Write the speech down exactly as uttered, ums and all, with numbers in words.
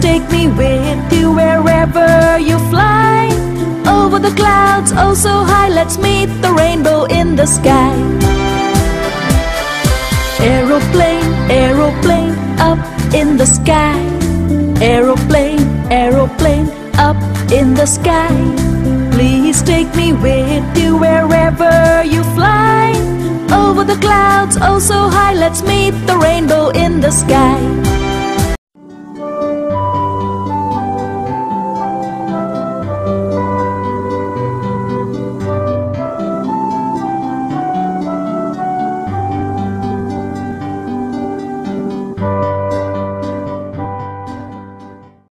take me with you wherever you fly. Over the clouds, oh so high, let's meet the rainbow in the sky. Aeroplane, aeroplane, up in the sky. Aeroplane, aeroplane, up in the sky. Please take me with you wherever you fly. Over the clouds, oh so high, let's meet the rainbow in the sky.